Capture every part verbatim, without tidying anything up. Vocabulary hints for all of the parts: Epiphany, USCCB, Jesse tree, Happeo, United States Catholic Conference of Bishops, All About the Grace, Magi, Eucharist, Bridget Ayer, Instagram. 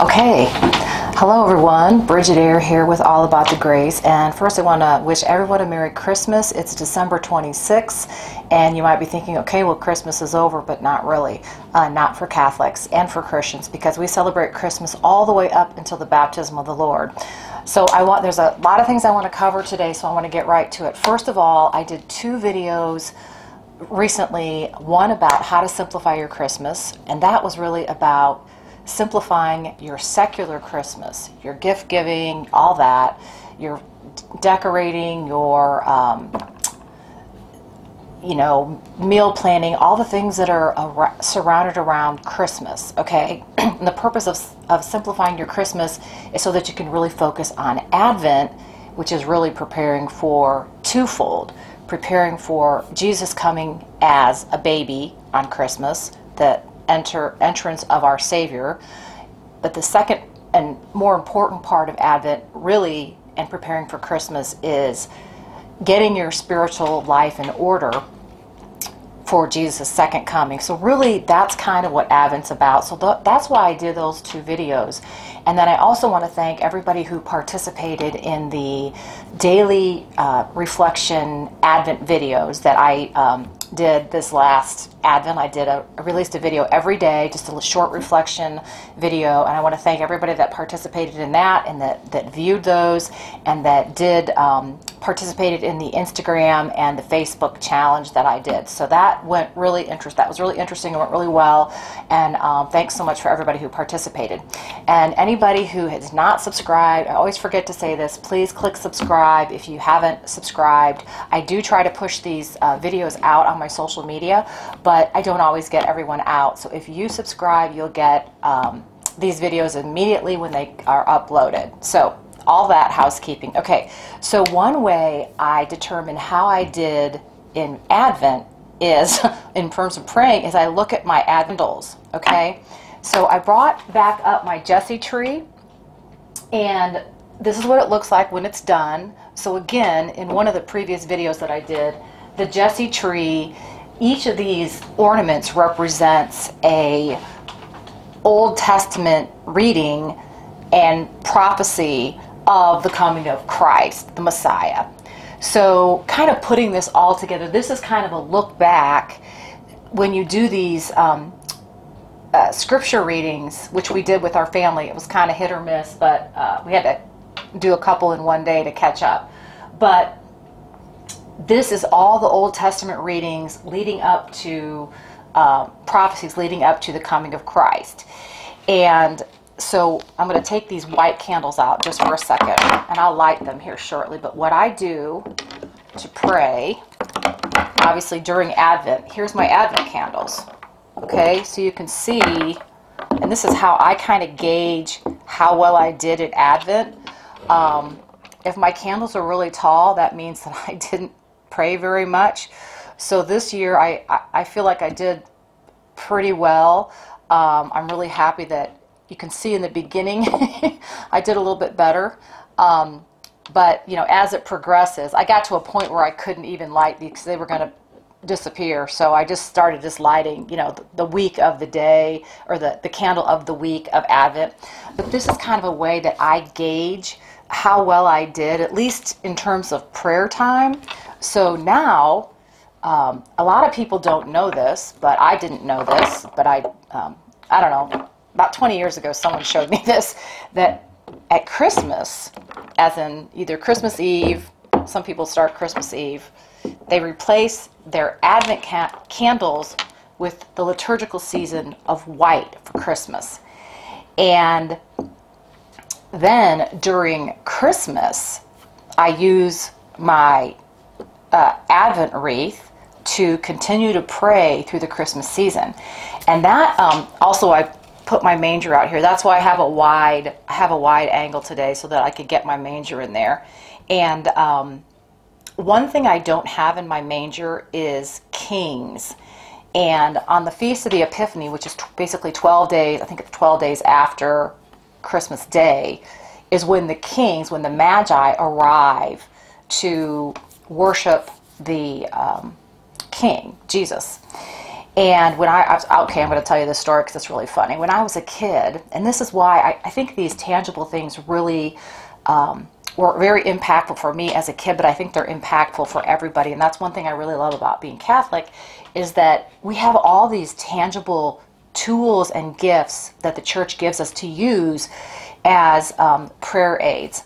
Okay, hello everyone, Bridget Ayer here with All About the Grace, and first I want to wish everyone a Merry Christmas. It's December twenty-sixth, and you might be thinking, okay, well Christmas is over, but not really, uh, not for Catholics and for Christians, because we celebrate Christmas all the way up until the baptism of the Lord. So I want, there's a lot of things I want to cover today, so I want to get right to it. First of all, I did two videos recently, one about how to simplify your Christmas, and that was really about simplifying your secular Christmas, your gift giving, all that, your decorating, your um, you know, meal planning, all the things that are ar surrounded around Christmas, okay? And the purpose of, of simplifying your Christmas is so that you can really focus on Advent, which is really preparing for twofold, preparing for Jesus coming as a baby on Christmas, the enter, entrance of our Savior, but the second and more important part of Advent really and preparing for Christmas is getting your spiritual life in order for Jesus' second coming. So really that's kind of what Advent's about. So th that's why I did those two videos. And then I also want to thank everybody who participated in the daily uh, reflection Advent videos that I um, did this last Advent. I did a, I released a video every day, just a short reflection video, and I want to thank everybody that participated in that and that, that viewed those and that did um, participated in the Instagram and the Facebook challenge that I did. So that went really interest. That was really interesting. It went really well, and um, thanks so much for everybody who participated. And anybody who has not subscribed, I always forget to say this, please click subscribe if you haven't subscribed. I do try to push these uh, videos out on my social media, but I don't always get everyone out. So if you subscribe, you'll get um, these videos immediately when they are uploaded. So all that housekeeping. Okay, so one way I determine how I did in Advent is, in terms of praying, is I look at my Advent candles, okay? So I brought back up my Jesse tree, and this is what it looks like when it's done. So again, in one of the previous videos that I did, the Jesse tree, each of these ornaments represents a Old Testament reading and prophecy of the coming of Christ, the Messiah. So kind of putting this all together, this is kind of a look back when you do these um, uh, scripture readings, which we did with our family. It was kind of hit or miss, but uh, we had to do a couple in one day to catch up. But this is all the Old Testament readings leading up to uh, prophecies leading up to the coming of Christ. And so I'm going to take these white candles out just for a second, and I'll light them here shortly. But what I do to pray, obviously during Advent, here's my Advent candles. Okay, so you can see, and this is how I kind of gauge how well I did at Advent. Um, if my candles are really tall, that means that I didn't pray very much. So this year I, I feel like I did pretty well. Um, I'm really happy that you can see in the beginning I did a little bit better. Um, but, you know, as it progresses, I got to a point where I couldn't even light because they were going to disappear. So I just started just lighting, you know, the, the week of the day or the, the candle of the week of Advent. But this is kind of a way that I gauge how well I did, at least in terms of prayer time. So now, um, a lot of people don't know this, but I didn't know this, but I, um, I don't know, about twenty years ago someone showed me this, that at Christmas, as in either Christmas Eve, some people start Christmas Eve, they replace their Advent ca candles with the liturgical season of white for Christmas. And then during Christmas, I use my uh, Advent wreath to continue to pray through the Christmas season. And that um, also, I put my manger out here. That's why I have a wide, I have a wide angle today so that I could get my manger in there. And um, one thing I don't have in my manger is kings. And on the Feast of the Epiphany, which is basically twelve days, I think it's twelve days after Christmas Day, is when the kings, when the Magi arrive to worship the um, king, Jesus. And when I, I was, okay, I'm going to tell you this story because it's really funny. When I was a kid, and this is why I, I think these tangible things really um, were very impactful for me as a kid, but I think they're impactful for everybody. And that's one thing I really love about being Catholic, is that we have all these tangible tools and gifts that the church gives us to use as um, prayer aids.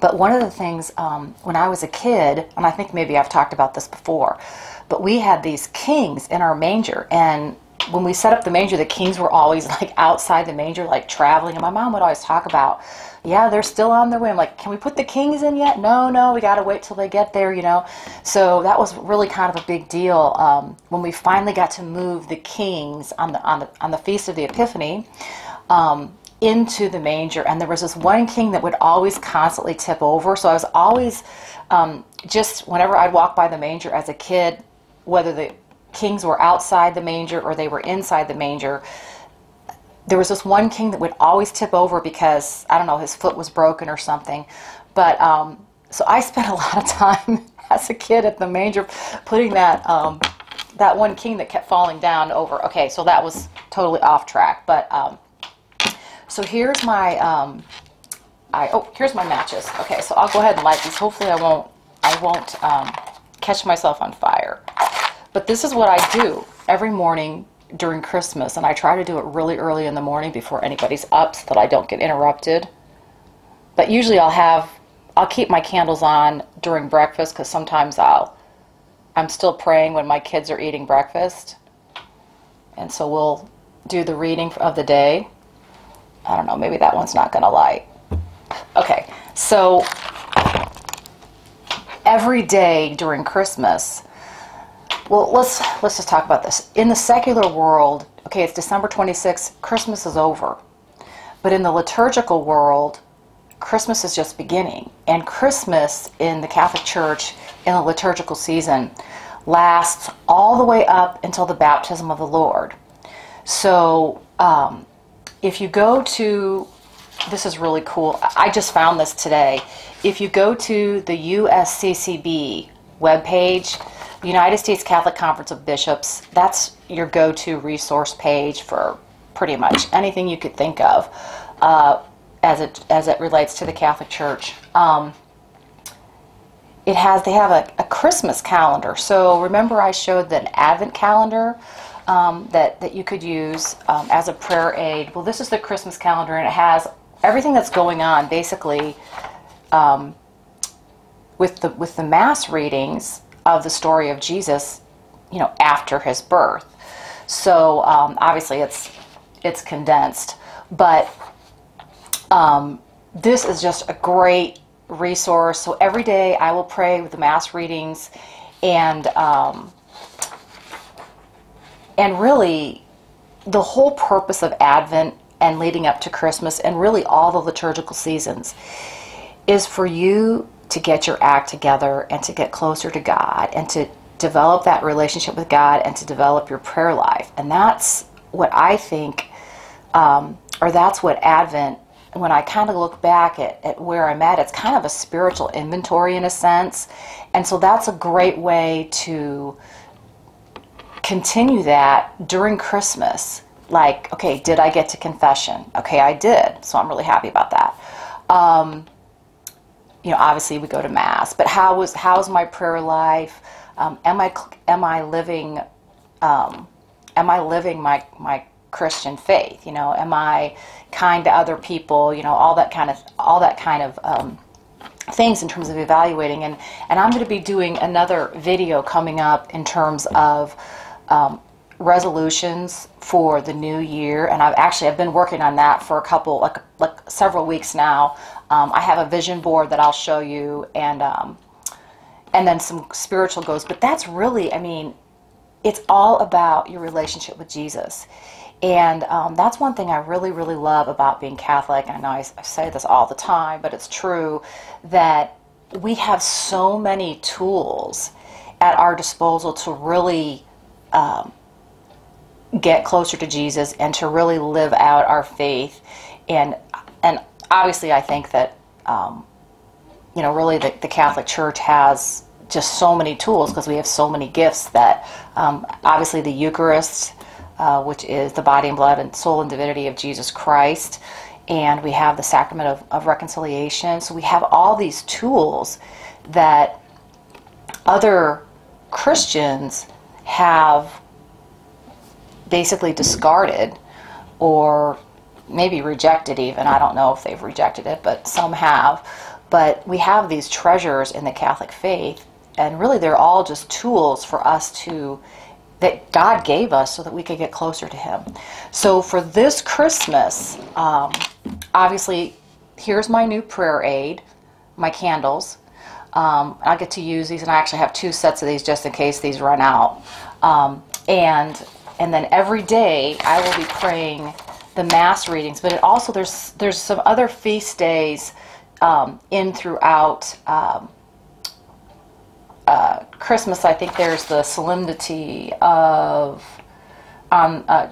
But one of the things, um, when I was a kid, and I think maybe I've talked about this before, but we had these kings in our manger, and when we set up the manger, the kings were always like outside the manger, like traveling. And my mom would always talk about, yeah, they're still on their way. I'm like, can we put the kings in yet? No, no, we got to wait till they get there, you know. So that was really kind of a big deal um, when we finally got to move the kings on the on the on the feast of the Epiphany. Um, into the manger, and there was this one king that would always constantly tip over. So I was always um, just whenever I'd walk by the manger as a kid, whether the kings were outside the manger or they were inside the manger, there was this one king that would always tip over because, I don't know, his foot was broken or something. But um, so I spent a lot of time as a kid at the manger putting that um, that one king that kept falling down over. Okay, so that was totally off track, but um, so here's my, um, I, oh, here's my matches. Okay, so I'll go ahead and light these. Hopefully I won't, I won't um, catch myself on fire. But this is what I do every morning during Christmas, and I try to do it really early in the morning before anybody's up so that I don't get interrupted. But usually I'll have, I'll keep my candles on during breakfast because sometimes I'll, I'm still praying when my kids are eating breakfast. And so we'll do the reading of the day. I don't know, maybe that one's not going to light. Okay, so every day during Christmas, well, let's let's just talk about this. In the secular world, okay, it's December twenty-sixth, Christmas is over. But in the liturgical world, Christmas is just beginning. And Christmas in the Catholic Church, in the liturgical season, lasts all the way up until the baptism of the Lord. So, um... if you go to, this is really cool, I just found this today. If you go to the U S C C B webpage, the United States Catholic Conference of Bishops, that's your go-to resource page for pretty much anything you could think of uh, as, it, as it relates to the Catholic Church. Um, it has, they have a, a Christmas calendar. So remember I showed that an Advent calendar Um, that, that you could use um, as a prayer aid. Well, this is the Christmas calendar, and it has everything that's going on, basically, um, with the with the Mass readings of the story of Jesus, you know, after his birth. So, um, obviously, it's, it's condensed. But um, this is just a great resource. So every day I will pray with the Mass readings, and... Um, And really, the whole purpose of Advent and leading up to Christmas, and really all the liturgical seasons, is for you to get your act together and to get closer to God and to develop that relationship with God and to develop your prayer life. And that's what I think, um, or that's what Advent, when I kind of look back at, at where I'm at, it's kind of a spiritual inventory in a sense. And so that's a great way to continue that during Christmas. Like, okay, did I get to confession? Okay, I did, so I'm really happy about that. Um, you know, obviously we go to Mass, but how was how's my prayer life? Um, am I am I living um, am I living my my Christian faith? You know, am I kind to other people? You know, all that kind of all that kind of. Um, things in terms of evaluating, and and I'm going to be doing another video coming up in terms of um, resolutions for the new year, and I've actually I've been working on that for a couple like like several weeks now. Um, I have a vision board that I'll show you, and um, and then some spiritual goals. But that's really, I mean, it's all about your relationship with Jesus. And um, that's one thing I really, really love about being Catholic. I know I, I say this all the time, but it's true that we have so many tools at our disposal to really um, get closer to Jesus and to really live out our faith. And and obviously, I think that um, you know, really the, the Catholic Church has just so many tools because we have so many gifts that um, obviously the Eucharist, uh, which is the body and blood and soul and divinity of Jesus Christ, and we have the sacrament of, of reconciliation. So we have all these tools that other Christians have basically discarded or maybe rejected even. I don't know if they've rejected it, but some have. But we have these treasures in the Catholic faith, and really they're all just tools for us to, that God gave us so that we could get closer to Him. So for this Christmas, um, obviously, here's my new prayer aid, my candles. Um, I get to use these, and I actually have two sets of these just in case these run out. Um, and and then every day I will be praying the Mass readings, but it also there's there's some other feast days Um, in throughout um, uh, Christmas. I think there's the solemnity of um, uh,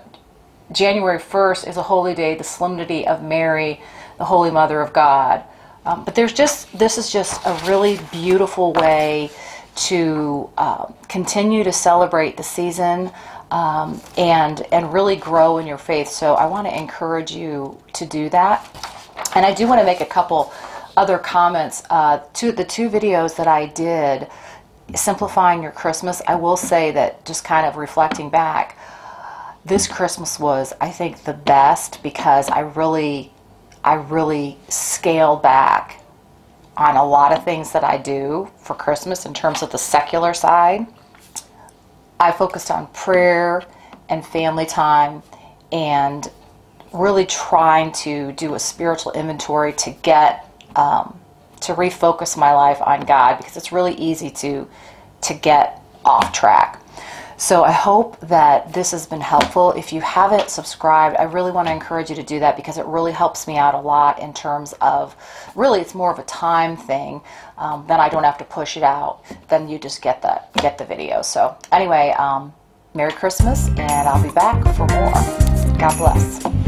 January first is a holy day, the solemnity of Mary, the Holy Mother of God. Um, but there's just this is just a really beautiful way to uh, continue to celebrate the season um, and and really grow in your faith. So I want to encourage you to do that. And I do want to make a couple other comments uh, to the two videos that I did, Simplifying Your Christmas. I will say that just kind of reflecting back, this Christmas was, I think, the best because I really, I really scaled back on a lot of things that I do for Christmas in terms of the secular side. I focused on prayer and family time and really trying to do a spiritual inventory to get um, to refocus my life on God, because it's really easy to to get off track. So I hope that this has been helpful. If you haven't subscribed, I really want to encourage you to do that because it really helps me out a lot in terms of, really it's more of a time thing. Um, then I don't have to push it out. Then you just get the, get the video. So anyway, um, Merry Christmas, and I'll be back for more. God bless.